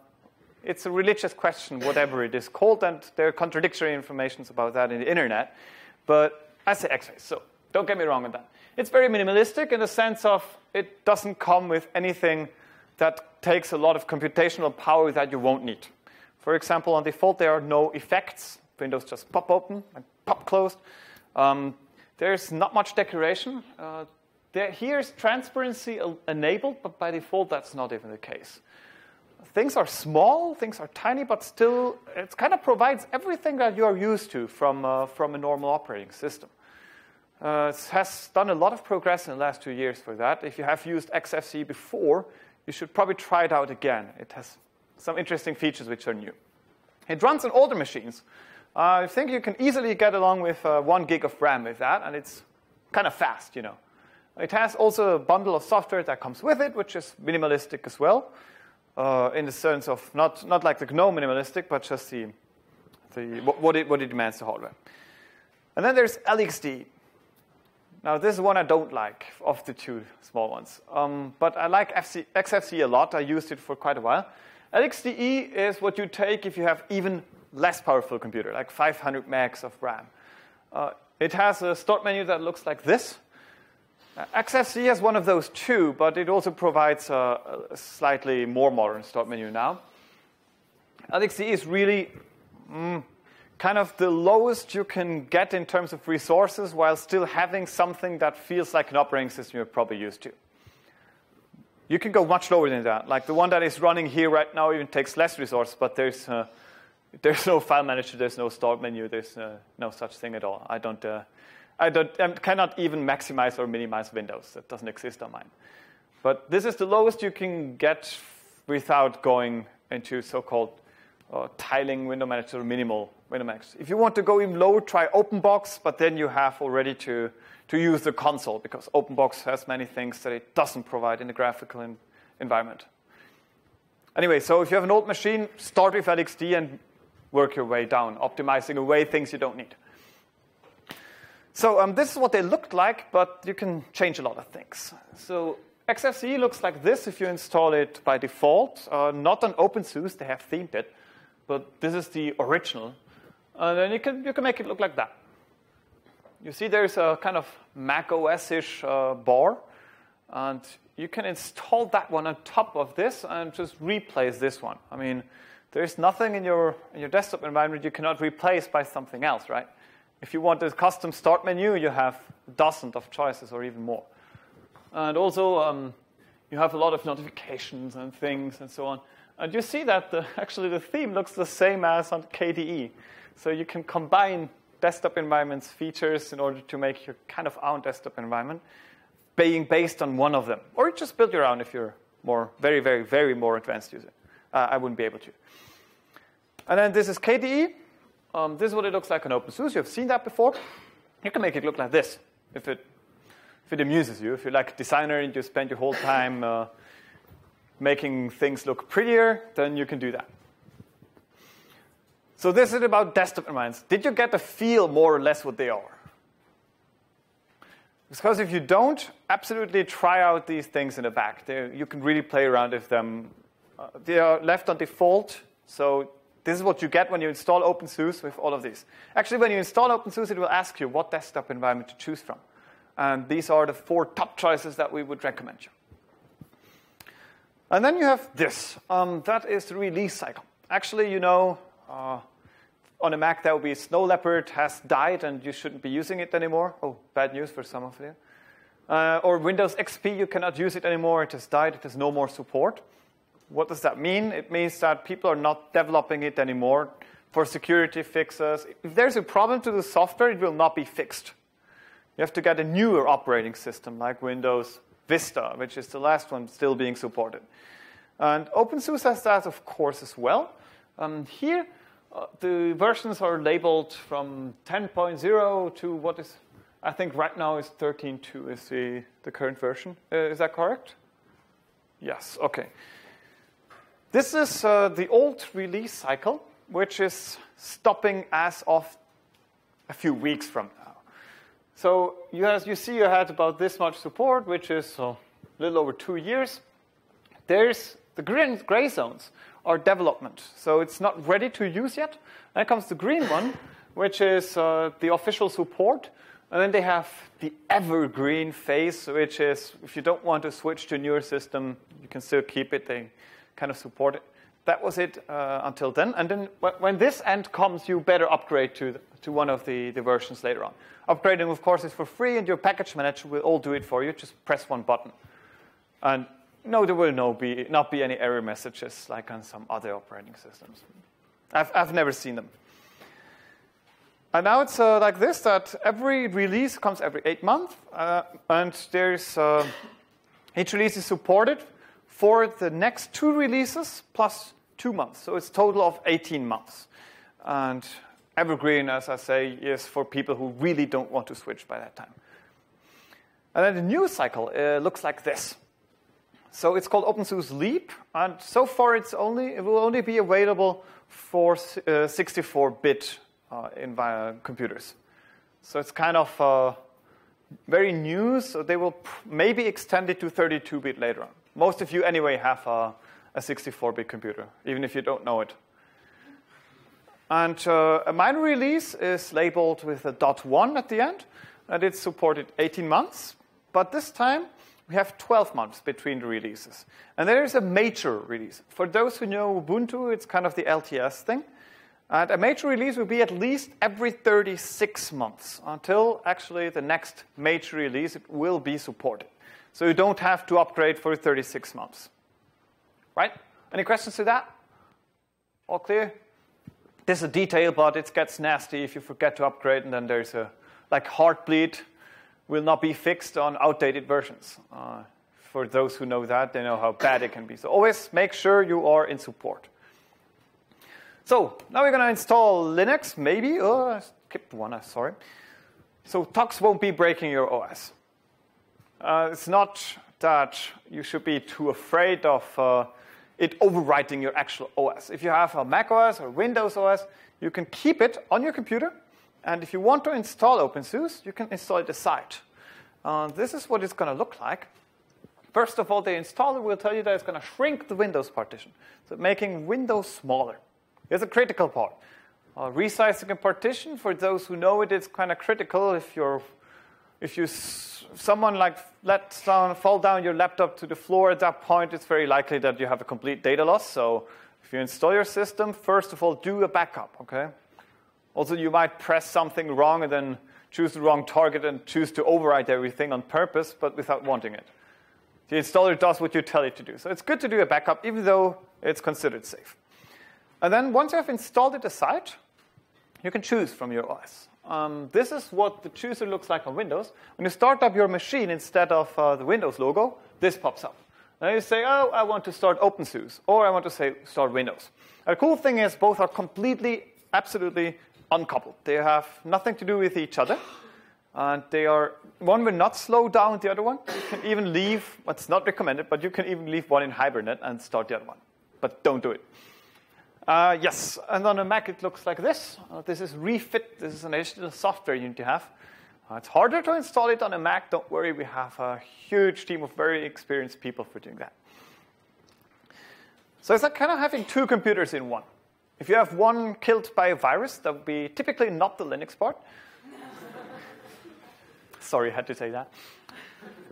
it's a religious question, whatever it is called, and there are contradictory informations about that in the internet. But I say X-Face, so don't get me wrong on that. It's very minimalistic in the sense of it doesn't come with anything that takes a lot of computational power that you won't need. For example, on default, there are no effects. Windows just pop open and pop closed. Um, there's not much decoration. Uh, there, here's transparency enabled, but by default, that's not even the case. Things are small, things are tiny, but still, it kind of provides everything that you are used to from, uh, from a normal operating system. Uh, it has done a lot of progress in the last two years for that. If you have used X F C E before, you should probably try it out again. It has some interesting features which are new. It runs on older machines. Uh, I think you can easily get along with uh, one gig of RAM with that, and it's kind of fast, you know. It has also a bundle of software that comes with it, which is minimalistic as well, uh, in the sense of not, not like the GNOME minimalistic, but just the, the, what, it, what it demands to hardware. And then there's L X D E. Now, this is one I don't like of the two small ones. Um, but I like X F C E a lot. I used it for quite a while. L X D E is what you take if you have even less powerful computer, like five hundred megs of RAM. Uh, it has a start menu that looks like this. Uh, X F C E has one of those too, but it also provides a, a slightly more modern start menu now. L X D E is really mm, kind of the lowest you can get in terms of resources while still having something that feels like an operating system you're probably used to. You can go much lower than that. Like the one that is running here right now even takes less resource, but there's, uh, there's no file manager, there's no start menu, there's uh, no such thing at all. I, don't, uh, I, don't, I cannot even maximize or minimize Windows. That doesn't exist on mine. But this is the lowest you can get without going into so-called uh, tiling window manager or minimal window manager. If you want to go even lower, try OpenBox, but then you have already to... to use the console, because OpenBox has many things that it doesn't provide in the graphical environment. Anyway, so if you have an old machine, start with L X D E and work your way down, optimizing away things you don't need. So um, this is what they looked like, but you can change a lot of things. So X F C E looks like this if you install it by default. Uh, not on OpenSUSE, they have themed it, but this is the original. And then you can, you can make it look like that. You see there's a kind of Mac O S-ish uh, bar, and you can install that one on top of this and just replace this one. I mean, there's nothing in your, in your desktop environment you cannot replace by something else, right? If you want a custom start menu, you have dozens of choices or even more. And also, um, you have a lot of notifications and things and so on. And you see that the, actually the theme looks the same as on K D E. So you can combine desktop environments features in order to make your kind of own desktop environment being based on one of them. Or just build your own if you're more, very, very, very more advanced user. Uh, I wouldn't be able to. And then this is K D E. Um, this is what it looks like on OpenSUSE. You've seen that before. You can make it look like this if it, if it amuses you. If you're like a designer and you spend your whole time uh, making things look prettier, then you can do that. So this is about desktop environments. Did you get a feel more or less what they are? Because if you don't, absolutely try out these things in the back. They're, you can really play around with them. Uh, they are left on default. So this is what you get when you install OpenSUSE with all of these. Actually, when you install OpenSUSE, it will ask you what desktop environment to choose from. And these are the four top choices that we would recommend you. And then you have this. Um, that is the release cycle. Actually, you know, uh, on a Mac, that would be Snow Leopard has died, and you shouldn't be using it anymore. Oh, bad news for some of you. Uh, or Windows X P, you cannot use it anymore. It has died. It has no more support. What does that mean? It means that people are not developing it anymore for security fixes. If there's a problem to the software, it will not be fixed. You have to get a newer operating system, like Windows Vista, which is the last one still being supported. And OpenSUSE has that, of course, as well. Um, here, Uh, the versions are labeled from ten point zero to what is, I think right now is thirteen point two is the, the current version. Uh, is that correct? Yes, okay. This is uh, the old release cycle, which is stopping as of a few weeks from now. So you, as you see, you had about this much support, which is uh, a little over two years, there's the green, gray zones are development. So it's not ready to use yet. Then comes the green one, which is uh, the official support. And then they have the evergreen phase, which is if you don't want to switch to a newer system, you can still keep it. They kind of support it. That was it uh, until then. And then when this end comes, you better upgrade to, the, to one of the, the versions later on. Upgrading, of course, is for free, and your package manager will all do it for you. Just press one button. And no, there will no be, not be any error messages like on some other operating systems. I've, I've never seen them. And now it's uh, like this, that every release comes every eight months. Uh, and there's uh, each release is supported for the next two releases plus two months. So it's a total of eighteen months. And evergreen, as I say, is for people who really don't want to switch by that time. And then the news cycle uh, looks like this. So it's called OpenSUSE Leap. And so far, it's only, it will only be available for sixty-four bit uh, Uh, in via computers. So it's kind of uh, very new, so they will maybe extend it to thirty-two bit later on. Most of you anyway have a sixty-four bit computer, even if you don't know it. And uh, a minor release is labeled with a .one at the end, and it's supported eighteen months. But this time, we have twelve months between the releases. And there is a major release. For those who know Ubuntu, it's kind of the L T S thing. And a major release will be at least every thirty-six months until actually the next major release it will be supported. So you don't have to upgrade for thirty-six months. Right? Any questions to that? All clear? This is a detail, but it gets nasty if you forget to upgrade, and then there's a like heartbleed will not be fixed on outdated versions. Uh, for those who know that, they know how bad it can be. So always make sure you are in support. So now we're going to install Linux, maybe. Oh, I skipped one, I'm sorry. So Tux won't be breaking your O S. Uh, it's not that you should be too afraid of uh, it overwriting your actual O S. If you have a Mac O S or Windows O S, you can keep it on your computer. And if you want to install OpenSUSE, you can install it aside. Uh, this is what it's going to look like. First of all, the installer will tell you that it's going to shrink the Windows partition, so making Windows smaller. Here's a critical part. Uh, resizing a partition, for those who know it, it's kind of critical. If you're, if you, s someone like lets down, fall down your laptop to the floor at that point, it's very likely that you have a complete data loss. So if you install your system, first of all, do a backup, okay? Also, you might press something wrong and then choose the wrong target and choose to override everything on purpose, but without wanting it. The installer does what you tell it to do. So it's good to do a backup, even though it's considered safe. And then once you have installed it aside, you can choose from your O S. Um, this is what the chooser looks like on Windows. When you start up your machine, instead of uh, the Windows logo, this pops up. And you say, oh, I want to start OpenSUSE, or I want to say start Windows. And the cool thing is both are completely, absolutely uncoupled. They have nothing to do with each other. And they are, one will not slow down the other one. You can even leave, well, it's not recommended, but you can even leave one in Hibernate and start the other one. But don't do it. Uh, yes, and on a Mac it looks like this. Uh, this is ReFit. This is an additional software you need to have. Uh, it's harder to install it on a Mac. Don't worry, we have a huge team of very experienced people for doing that. So it's like kind of having two computers in one. If you have one killed by a virus, that would be typically not the Linux part. Sorry, I had to say that.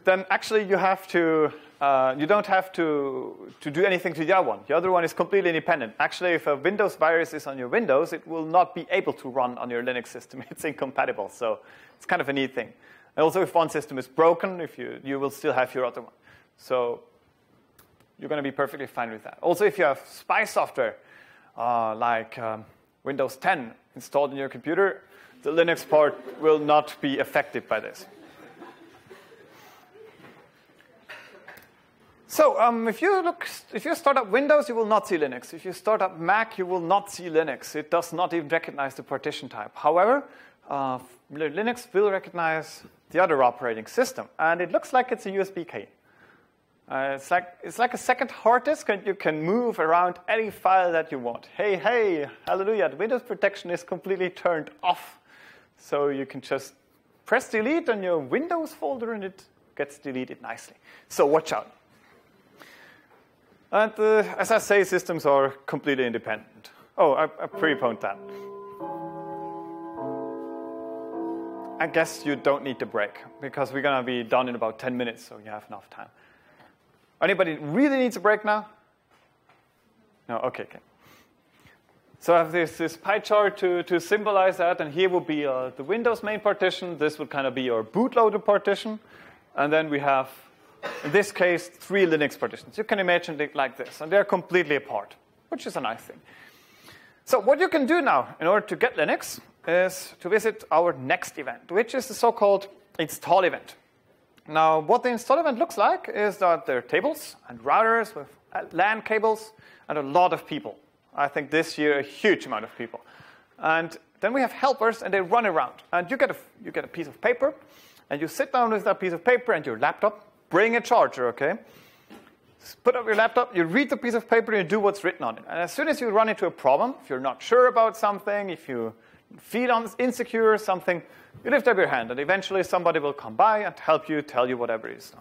Then actually you have to... Uh, you don't have to, to do anything to the other one. The other one is completely independent. Actually, if a Windows virus is on your Windows, it will not be able to run on your Linux system. It's incompatible. So it's kind of a neat thing. And also, if one system is broken, if you, you will still have your other one. So you're going to be perfectly fine with that. Also, if you have spy software, uh, like um, Windows ten installed on your computer, the Linux part will not be affected by this. So um, if you look, if you start up Windows, you will not see Linux. If you start up Mac, you will not see Linux. It does not even recognize the partition type. However, uh, Linux will recognize the other operating system, and it looks like it's a U S B key. Uh, it's like it's like a second hard disk, and you can move around any file that you want. Hey, hey, hallelujah! The Windows protection is completely turned off, so you can just press delete on your Windows folder, and it gets deleted nicely. So watch out. And uh, as I say, systems are completely independent. Oh, I, I preponed that. I guess you don't need to break, because we're going to be done in about ten minutes, so you have enough time. Anybody really needs a break now? No, okay, okay. So I have this, this pie chart to, to symbolize that, and here will be uh, the Windows main partition. This would kind of be your bootloader partition. And then we have, in this case, three Linux partitions. You can imagine it like this, and they're completely apart, which is a nice thing. So what you can do now in order to get Linux is to visit our next event, which is the so-called install event. Now, what the install event looks like is that there are tables and routers with LAN cables and a lot of people. I think this year a huge amount of people. And then we have helpers, and they run around. And you get a, you get a piece of paper, and you sit down with that piece of paper and your laptop. Bring a charger, OK? Put up your laptop, you read the piece of paper, and you do what's written on it. And as soon as you run into a problem, if you're not sure about something, if you feel insecure or something, you lift up your hand, and eventually somebody will come by and help you, tell you whatever it is.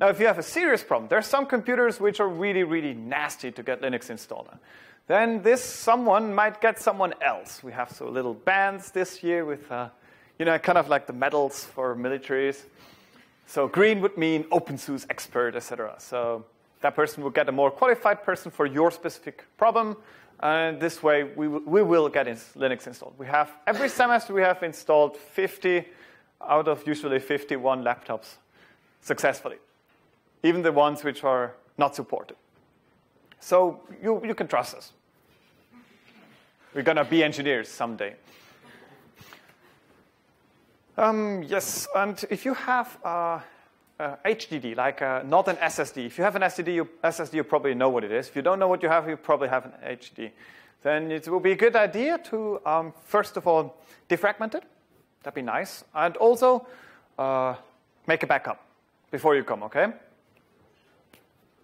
Now, if you have a serious problem, there are some computers which are really, really nasty to get Linux installed on. Then this someone might get someone else. We have so little bands this year with, uh, you know, kind of like the medals for militaries. So green would mean OpenSUSE expert, et cetera. So that person will get a more qualified person for your specific problem. And this way, we, we will get Linux installed. We have, every semester, we have installed fifty out of usually fifty-one laptops successfully, even the ones which are not supported. So you, you can trust us. We're going to be engineers someday. Um, yes, and if you have uh, uh, H D D, like uh, not an S S D. If you have an S S D you, S S D, you probably know what it is. If you don't know what you have, you probably have an H D D. Then it will be a good idea to, um, first of all, defragment it. That'd be nice. And also, uh, make a backup before you come, OK?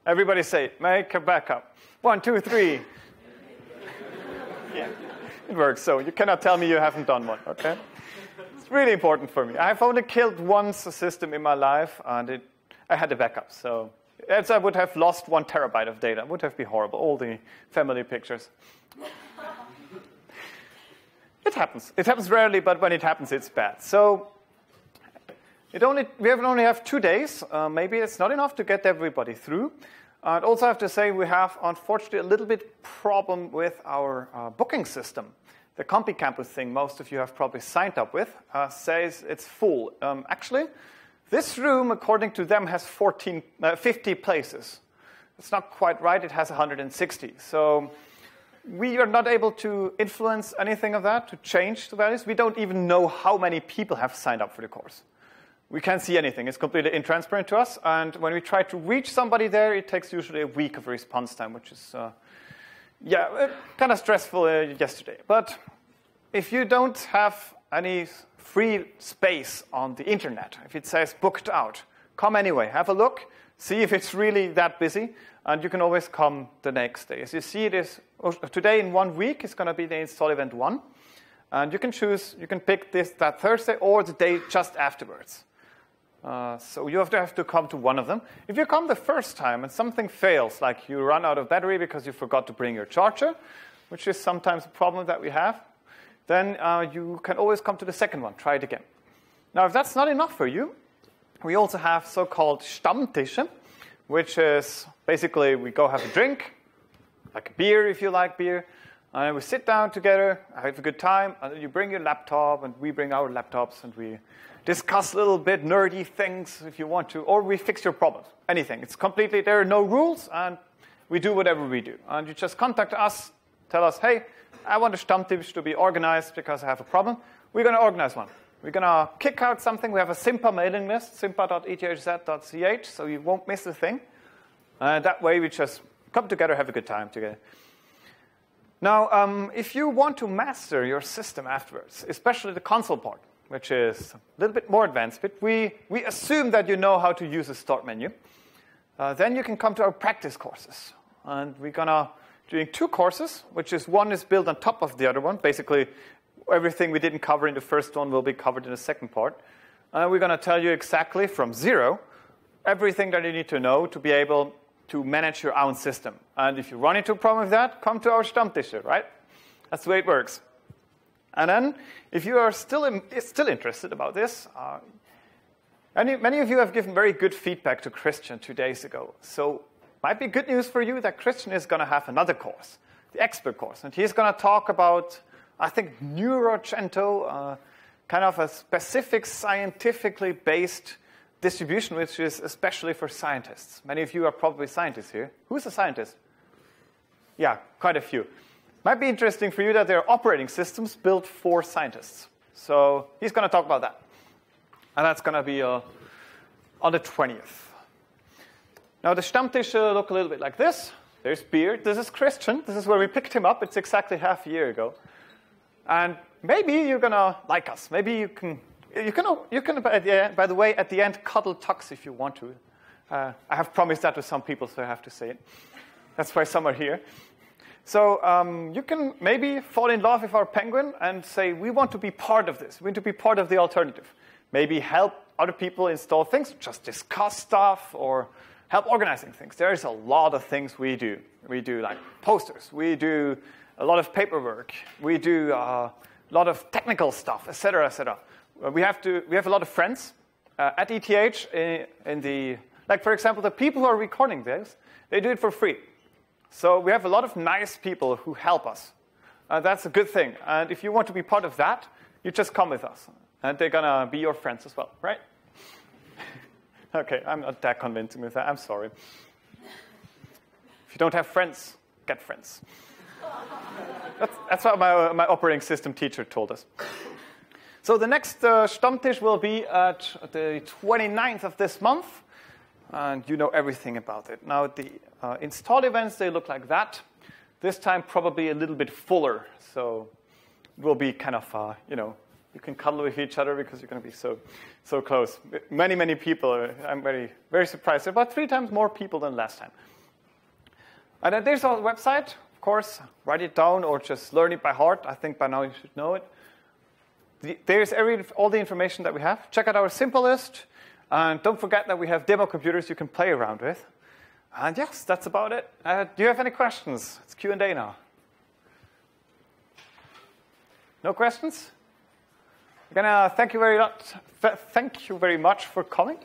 Everybody say, make a backup. One, two, three. Yeah, it works. So you cannot tell me you haven't done one, OK? It's really important for me. I've only killed once a system in my life, and it, I had a backup. So as I would have lost one terabyte of data. It would have been horrible, all the family pictures. It happens. It happens rarely, but when it happens, it's bad. So It only, we have only have two days. Uh, maybe it's not enough to get everybody through. I'd also have to say we have, unfortunately, a little bit problem with our uh, booking system. The CompiCampus thing most of you have probably signed up with uh, says it's full. Um, actually, this room, according to them, has fourteen, uh, fifty places. It's not quite right. It has one hundred sixty. So we are not able to influence anything of that, to change the values. We don't even know how many people have signed up for the course. We can't see anything. It's completely intransparent to us. And when we try to reach somebody there, it takes usually a week of response time, which is, uh, yeah, uh, kind of stressful uh, yesterday. But if you don't have any free space on the internet, if it says booked out, come anyway. Have a look. See if it's really that busy. And you can always come the next day. As you see, it is today in one week, it's going to be the install event one. And you can choose, you can pick this, that Thursday or the day just afterwards. Uh, so you have to have to come to one of them. If you come the first time and something fails, like you run out of battery because you forgot to bring your charger, which is sometimes a problem that we have, then uh, you can always come to the second one. Try it again. Now, if that's not enough for you, we also have so-called Stammtische, which is basically we go have a drink, like a beer if you like beer, and we sit down together, have a good time, and you bring your laptop, and we bring our laptops, and we discuss a little bit nerdy things if you want to, or we fix your problems, anything. It's completely, there are no rules, and we do whatever we do. And you just contact us, tell us, hey, I want a Stammtisch to be organized because I have a problem. We're going to organize one. We're going to kick out something. We have a Simpa mailing list, simpa dot e t h z dot c h, so you won't miss a thing. And that way, we just come together, have a good time together. Now, um, if you want to master your system afterwards, especially the console part, which is a little bit more advanced, but we, we assume that you know how to use a start menu. Uh, then you can come to our practice courses. And we're going to doing two courses, which is one is built on top of the other one. Basically, everything we didn't cover in the first one will be covered in the second part. Uh, we're going to tell you exactly from zero everything that you need to know to be able to manage your own system. And if you run into a problem with that, come to our Stammtische, right? That's the way it works. And then, if you are still, in, still interested about this, uh, many, many of you have given very good feedback to Christian two days ago. So might be good news for you that Christian is going to have another course, the expert course. And he's going to talk about, I think, Neurogento, uh, kind of a specific scientifically based distribution, which is especially for scientists. Many of you are probably scientists here. Who's a scientist? Yeah, quite a few. Might be interesting for you that there are operating systems built for scientists. So he's going to talk about that. And that's going to be uh, on the twentieth. Now, the Stammtische look a little bit like this. There's beer. This is Christian. This is where we picked him up. It's exactly half a year ago. And maybe you're going to like us. Maybe you can, you can, you can by, the, by the way, at the end, cuddle Tux if you want to. Uh, I have promised that to some people, so I have to say it. That's why some are here. So um, you can maybe fall in love with our penguin and say, we want to be part of this. We want to be part of the alternative. Maybe help other people install things, just discuss stuff, or help organizing things. There's a lot of things we do. We do like posters. We do a lot of paperwork. We do uh, a lot of technical stuff, et cetera, et cetera. We have, to, we have a lot of friends uh, at E T H. In, in the, like, for example, the people who are recording this, they do it for free. So we have a lot of nice people who help us. Uh, that's a good thing. And if you want to be part of that, you just come with us. And they're going to be your friends as well, right? OK, I'm not that convincing with that. I'm sorry. If you don't have friends, get friends. That's, that's what my, my operating system teacher told us. So the next uh, Stammtisch will be at the twenty-ninth of this month. And you know everything about it. Now, the uh, install events, they look like that. This time, probably a little bit fuller. So it will be kind of, uh, you know, you can cuddle with each other because you're going to be so, so close. Many, many people. I'm very, very surprised. About three times more people than last time. And then there's our website. Of course, write it down or just learn it by heart. I think by now you should know it. The, there's every, all the information that we have. Check out our simple list. And don't forget that we have demo computers you can play around with. And yes, that's about it. Uh, do you have any questions? It's Q and A now. No questions? We're gonna thank you very much. Thank you very much for coming,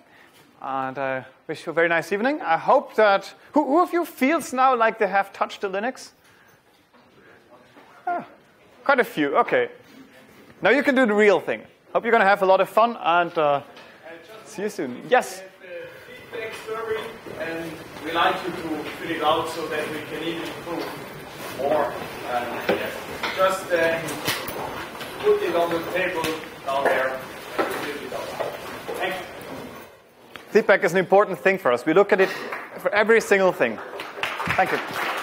and I uh, wish you a very nice evening. I hope that who, who of you feels now like they have touched the Linux? Ah, quite a few. Okay. Now you can do the real thing. Hope you're gonna have a lot of fun, and uh, see you soon. Yes. We have a feedback survey, and we like you to fill it out so that we can even improve more. Uh, yes. Just uh, put it on the table. There. Feedback is an important thing for us. We look at it for every single thing. Thank you.